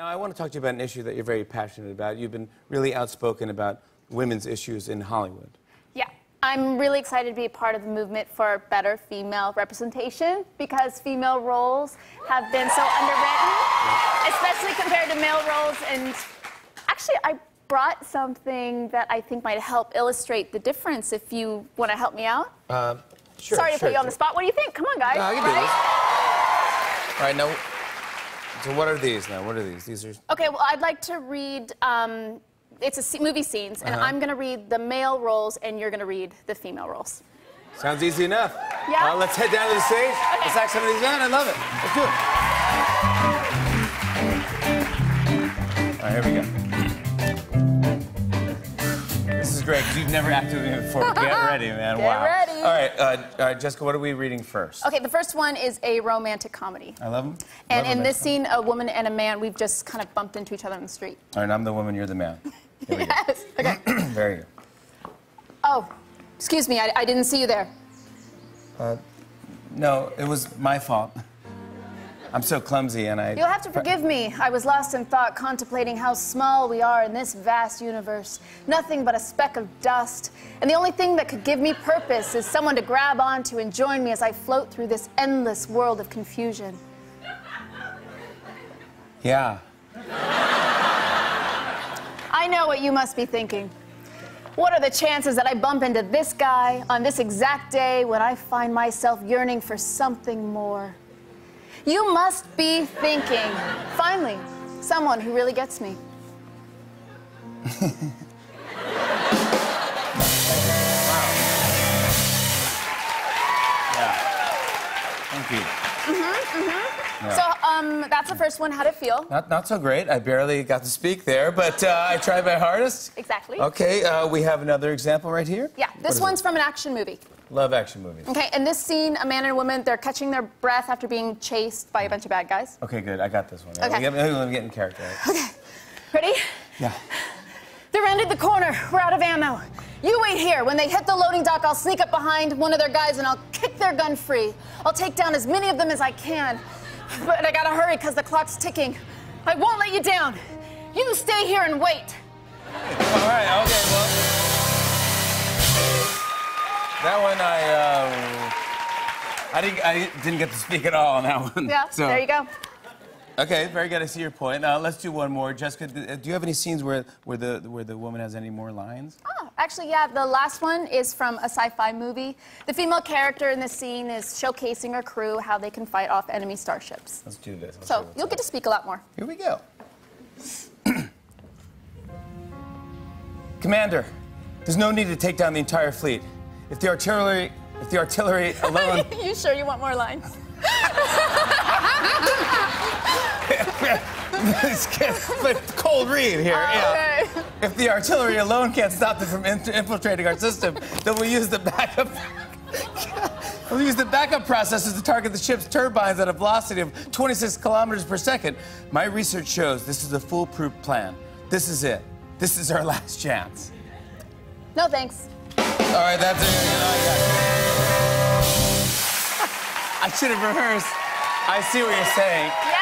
Now, I want to talk to you about an issue that you're very passionate about. You've been really outspoken about women's issues in Hollywood. Yeah. I'm really excited to be a part of the movement for better female representation because female roles have been so underwritten, especially compared to male roles. And actually, I brought something that I think might help illustrate the difference if you want to help me out. Sure. Sorry to put you on the spot. What do you think? Come on, guys. No, I can do this. All right, now, so what are these now? What are these? These are... Okay, well, I'd like to read... It's a movie scenes, and I'm going to read the male roles, and you're going to read the female roles. Sounds easy enough. Yeah. Let's head down to the stage. Okay. Let's act some of these out. I love it. Let's do it. All right, here we go. This is great, because you've never acted with me before. Get ready, man. Wow. Get ready. All right, Jessica, what are we reading first? Okay, the first one is a romantic comedy. I love them. And in this scene, a woman and a man, we've just kind of bumped into each other on the street. All right, I'm the woman, you're the man. Yes. Okay. There you go. Oh, excuse me. I didn't see you there. No, it was my fault. I'm so clumsy and I... You'll have to forgive me. I was lost in thought, contemplating how small we are in this vast universe. Nothing but a speck of dust. And the only thing that could give me purpose is someone to grab onto and join me as I float through this endless world of confusion. Yeah. I know what you must be thinking. What are the chances that I bump into this guy on this exact day when I find myself yearning for something more? You must be thinking, finally, someone who really gets me. Wow. Yeah. Thank you. Yeah. So, that's the first one. How'd it feel? Not so great. I barely got to speak there, but I tried my hardest. Exactly. Okay, we have another example right here. Yeah, this one's from an action movie. Love action movies. Okay, in this scene, a man and a woman, they're catching their breath after being chased by a bunch of bad guys. Okay, good. I got this one. Okay. Let me get in character. Right? Okay. Ready? Yeah. They rounded the corner. We're out of ammo. You wait here. When they hit the loading dock, I'll sneak up behind one of their guys and I'll kick their gun free. I'll take down as many of them as I can. But I gotta hurry because the clock's ticking. I won't let you down. You stay here and wait. All right, okay, well. That one I didn't get to speak at all on that one. Yeah, so. There you go. Okay, very good. I see your point. Let's do one more. Jessica, do you have any scenes where the woman has any more lines? Oh, actually, yeah. The last one is from a sci-fi movie. The female character in this scene is showcasing her crew how they can fight off enemy starships. Let's do this. So you'll get to speak a lot more. Here we go. Commander, there's no need to take down the entire fleet. If the artillery alone... You sure you want more lines? Cold read here. Okay. Yeah. If the artillery alone can't stop them from infiltrating our system, then we'll use the backup. We'll use the backup processes to target the ship's turbines at a velocity of 26 kilometers per second. My research shows this is a foolproof plan. This is it. This is our last chance. No thanks. All right, that's it. I should have rehearsed. I see what you're saying. Yeah.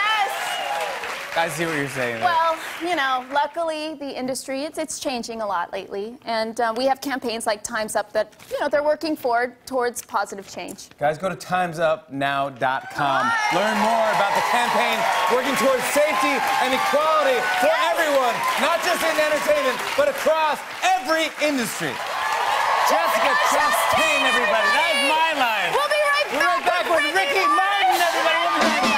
I see what you're saying. Well, you know, luckily the industry, it's changing a lot lately. And we have campaigns like Time's Up that, you know, they're working forward towards positive change. Guys, go to timesupnow.com. Learn more about the campaign working towards safety and equality for everyone, not just in entertainment, but across every industry. Jessica Chastain, everybody. That's my line. We'll be right back. We're right back with Ricky Martin, everybody. We'll be right back.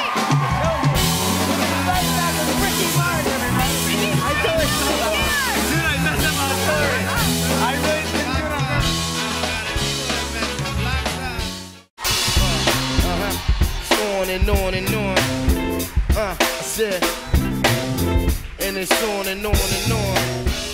On and on. I said, and it's on and on and on.